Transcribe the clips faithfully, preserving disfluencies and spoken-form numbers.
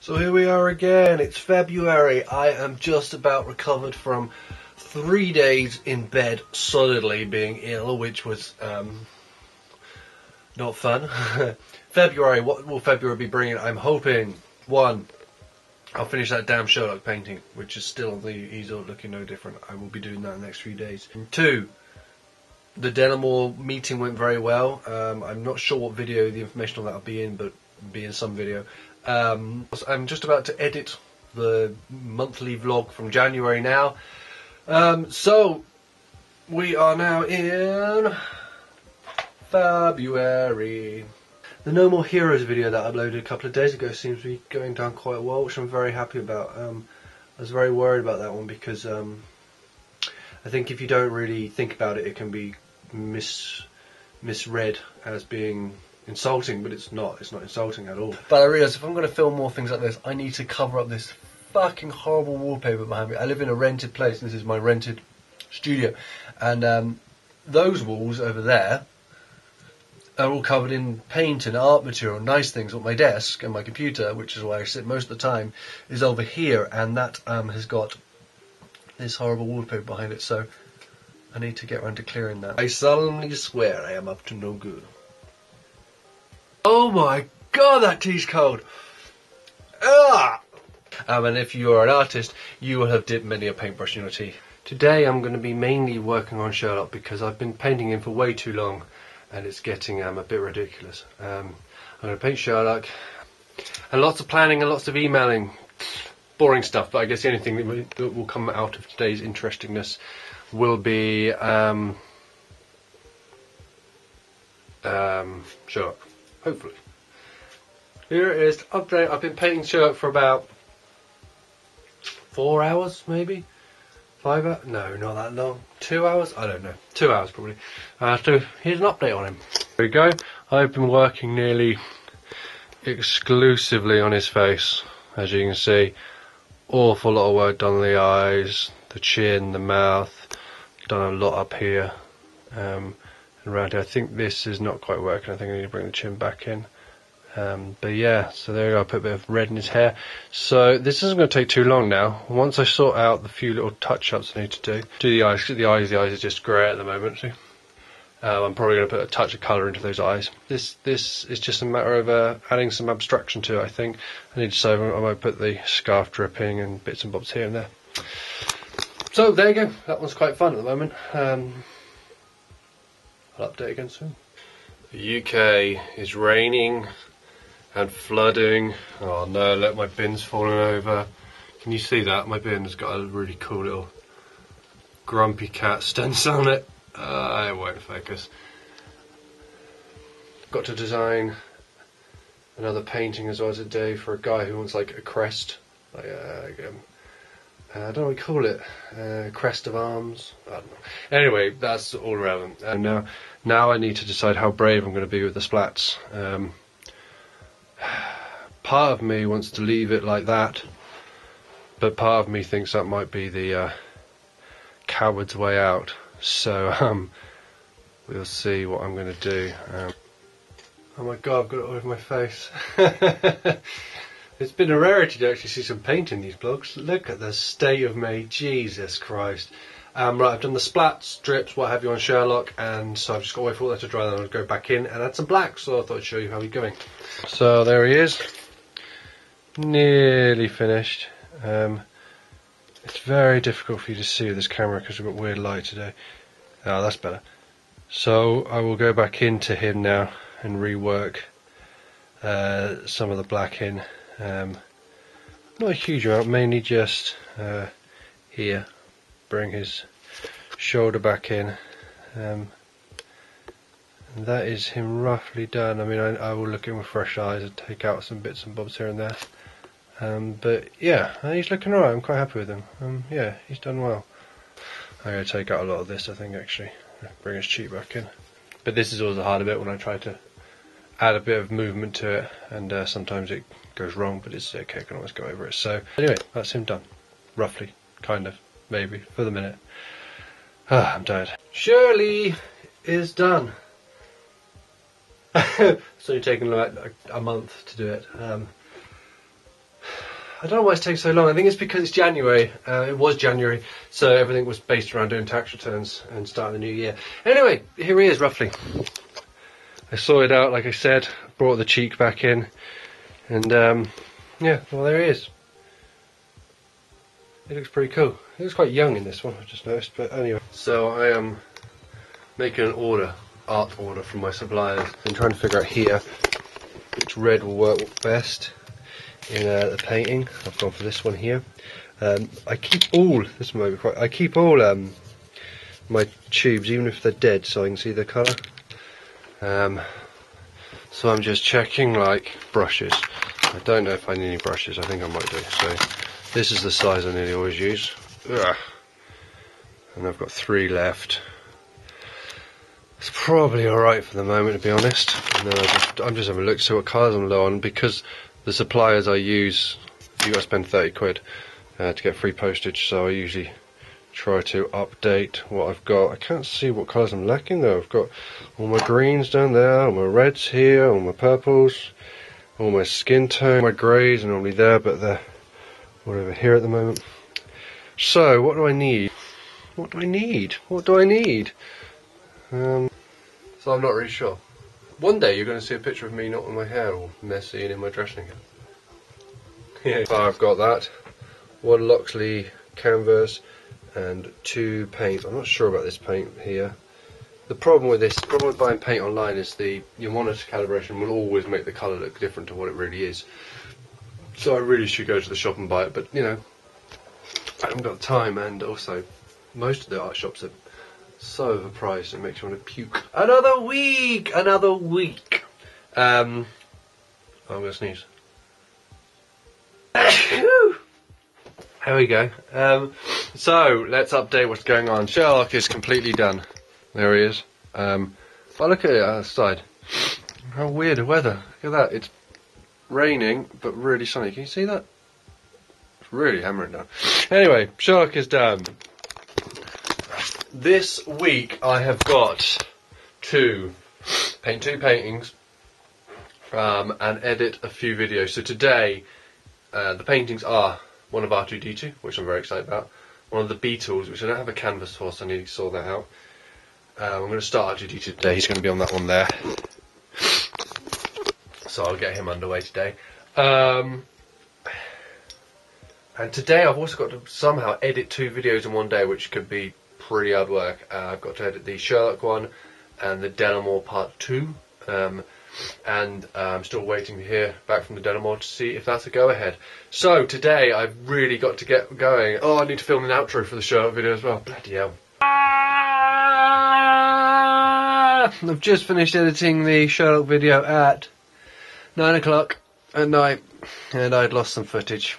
So here we are again, it's February. I am just about recovered from three days in bed solidly being ill, which was um, not fun. February, what will February be bringing? I'm hoping, one, I'll finish that damn Sherlock painting, which is still on the easel, looking no different. I will be doing that in the next few days. And two, the Delamore meeting went very well. Um, I'm not sure what video the information on that will be in, but be in some video. Um, I'm just about to edit the monthly vlog from January now. Um, so, we are now in February. The No More Heroes video that I uploaded a couple of days ago seems to be going down quite well, which I'm very happy about. Um, I was very worried about that one because um, I think if you don't really think about it, it can be mis misread as being insulting, but it's not. It's not insulting at all. But I realised if I'm going to film more things like this, I need to cover up this fucking horrible wallpaper behind me. I live in a rented place, and this is my rented studio. And um, those walls over there are all covered in paint and art material, nice things. What my desk and my computer, which is where I sit most of the time, is over here, and that um, has got this horrible wallpaper behind it, so I need to get around to clearing that. I solemnly swear I am up to no good. Oh my god, that tea's cold! Ah! Um, and if you are an artist, you will have dipped many a paintbrush in your tea. Today I'm going to be mainly working on Sherlock because I've been painting him for way too long, and it's getting um, a bit ridiculous. Um, I'm going to paint Sherlock, and lots of planning and lots of emailing. Boring stuff, but I guess anything that will, that will come out of today's interestingness will be um, um, Sherlock, hopefully. Here it is, the update. I've been painting Sherlock for about four hours, maybe? Five hours? No, not that long. Two hours? I don't know. Two hours, probably. Uh, so here's an update on him. There we go. I've been working nearly exclusively on his face, as you can see. Awful lot of work done on the eyes, the chin, the mouth. Done a lot up here um, and around here. I think this is not quite working. I think I need to bring the chin back in. Um, but yeah, so there we go, I put a bit of red in his hair. So this isn't going to take too long now. Once I sort out the few little touch-ups I need to do, do the eyes, the eyes, the eyes are just grey at the moment. See? Um, I'm probably going to put a touch of colour into those eyes. This this is just a matter of uh, adding some abstraction to it, I think. I need to say I might put the scarf dripping and bits and bobs here and there. So there you go, that one's quite fun at the moment. Um, I'll update again soon. The U K is raining and flooding. Oh no, look, my bin's falling over. Can you see that? My bin's got a really cool little grumpy cat stencil on it. Uh, I won't focus. Got to design another painting as well as a day for a guy who wants like a crest. Like, uh, like um, uh, I don't know what we call it. Uh, crest of arms. I don't know. Anyway, that's all relevant. And now, now I need to decide how brave I'm going to be with the splats. Um, Part of me wants to leave it like that, but part of me thinks that might be the uh, coward's way out. So um, we'll see what I'm going to do. Um, oh my god, I've got it all over my face. It's been a rarity to actually see some paint in these blogs. Look at the state of me, Jesus Christ. Um, right, I've done the splats, drips, what have you on Sherlock, and so I've just got to wait for all that to dry, then I'll go back in and add some black, so I thought I'd show you how he's going. So there he is, nearly finished. Um, it's very difficult for you to see with this camera because we've got weird light today. Oh, that's better. So I will go back into him now and rework uh, some of the black in. Um, not a huge amount, mainly just uh, here. Bring his shoulder back in, um, and that is him roughly done. I mean, I, I will look in with fresh eyes and take out some bits and bobs here and there, um, but yeah, he's looking alright. I'm quite happy with him. Um, yeah, he's done well. I'm going to take out a lot of this, I think, actually. Bring his cheek back in, but this is always the harder bit when I try to add a bit of movement to it, and uh, sometimes it goes wrong, but it's okay, I can always go over it. So anyway, that's him done, roughly, kind of. Maybe, for the minute. Ah, I'm tired. Shirley is done. It's only taken like a month to do it. Um, I don't know why it's taking so long. I think it's because it's January. Uh, it was January, so everything was based around doing tax returns and starting the new year. Anyway, here he is, roughly. I saw it out, like I said, brought the cheek back in, and um, yeah, well, there he is. It looks pretty cool. It looks quite young in this one, I just noticed, but anyway. So I am making an order, art order from my suppliers, and trying to figure out here which red will work best in uh, the painting. I've gone for this one here. Um, I keep all, this might be quite, I keep all um, my tubes, even if they're dead, so I can see the colour. Um, so I'm just checking, like, brushes. I don't know if I need any brushes, I think I might do. So this is the size I nearly always use. Ugh. And I've got three left. It's probably alright for the moment, to be honest. And then I just, I'm just having a look, see what colours I'm low on, because the suppliers I use, you got to spend thirty quid uh, to get free postage, so I usually try to update what I've got. I can't see what colours I'm lacking though. I've got all my greens down there, all my reds here, all my purples, all my skin tone, my greys are normally there, but they're all over here at the moment. So, what do I need? What do I need? What do I need? Um, so I'm not really sure. One day you're going to see a picture of me not with my hair all messy and in my dressing gown. Yeah. So I've got that. One Loxley canvas and two paints. I'm not sure about this paint here. The problem with this, the problem with buying paint online is the your monitor calibration will always make the colour look different to what it really is. So I really should go to the shop and buy it, but you know, I haven't got time, and also most of the art shops are so overpriced it makes you want to puke. Another week! Another week! Um, I'm going to sneeze. There we go. Um, so, let's update what's going on. Sherlock is completely done. There he is. Um, well, look at it outside. How weird the weather. Look at that. It's raining, but really sunny. Can you see that? It's really hammering down. Anyway, Sherlock is done. This week I have got to paint two paintings um, and edit a few videos. So today, uh, the paintings are one of R two D two, which I'm very excited about, one of the Beatles, which I don't have a canvas for, so I need to sort that out. Uh, I'm going to start R two D two today. He's going to be on that one there. So I'll get him underway today. Um, and today I've also got to somehow edit two videos in one day, which could be pretty hard work. Uh, I've got to edit the Sherlock one and the Delamore part two. Um, and uh, I'm still waiting to hear back from the Delamore to see if that's a go-ahead. So today I've really got to get going. Oh, I need to film an outro for the Sherlock video as well. Bloody hell. I've just finished editing the Sherlock video at nine o'clock at night, and I'd lost some footage.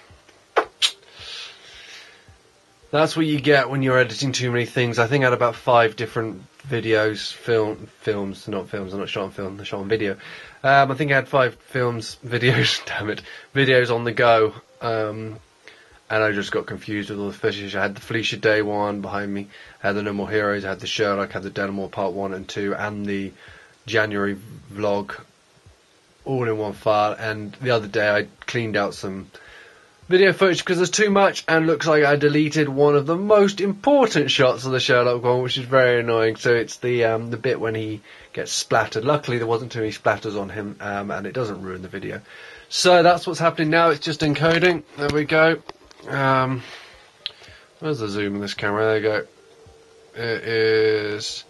That's what you get when you're editing too many things. I think I had about five different videos, film, films, not films, I'm not shot on film, they're shot on video. Um, I think I had five films, videos, damn it, videos on the go. Um, and I just got confused with all the footage. I had the Felicia Day one behind me, I had the No More Heroes, I had the Sherlock, I had the Delamore part one and two, and the January vlog, all in one file. And the other day I cleaned out some video footage because there's too much, and looks like I deleted one of the most important shots of the Sherlock one, which is very annoying. So it's the um, the bit when he gets splattered. Luckily there wasn't too many splatters on him, um, and it doesn't ruin the video. So that's what's happening now, it's just encoding. There we go. Um, where's the zoom in this camera? There we go. It is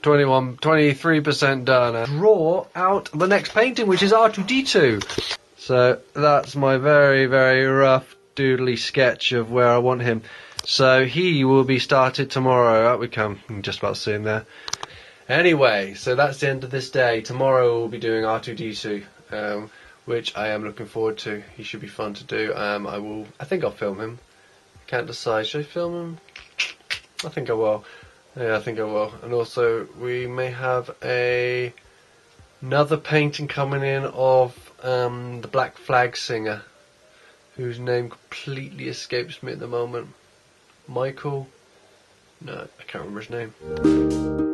twenty-one, twenty-three percent done. Draw out the next painting, which is R two D two. So that's my very, very rough doodly sketch of where I want him. So he will be started tomorrow. Up we come. I'm just about to see him there. Anyway, so that's the end of this day. Tomorrow we'll be doing R two D two, um, which I am looking forward to. He should be fun to do. Um, I will. I think I'll film him. Can't decide. Should I film him? I think I will. Yeah, I think I will. And also we may have a another painting coming in of um, the Black Flag singer, whose name completely escapes me at the moment. Michael? No, I can't remember his name.